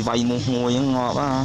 gì bay một mùi ngọt á.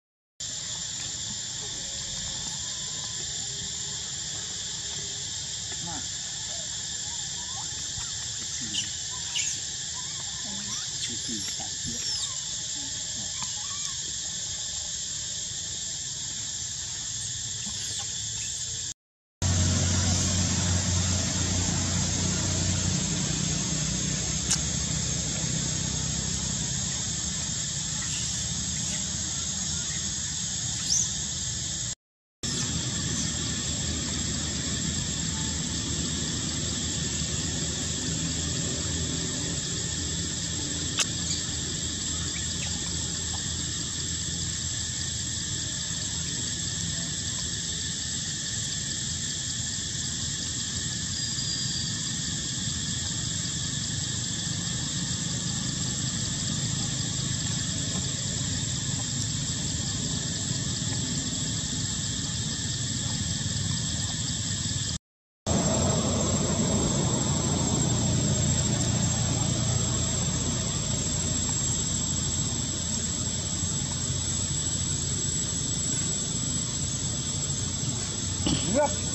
Yep.